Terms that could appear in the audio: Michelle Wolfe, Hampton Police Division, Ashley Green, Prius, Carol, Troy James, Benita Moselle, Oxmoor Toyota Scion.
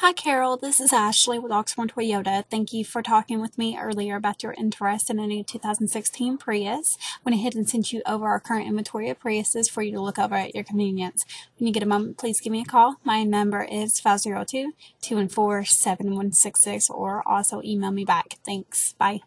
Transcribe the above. Hi Carol, this is Ashley with Oxmoor Toyota. Thank you for talking with me earlier about your interest in a new 2016 Prius. I went ahead and sent you over our current inventory of Priuses for you to look over at your convenience. When you get a moment, please give me a call. My number is 502-214-7166 or also email me back. Thanks. Bye.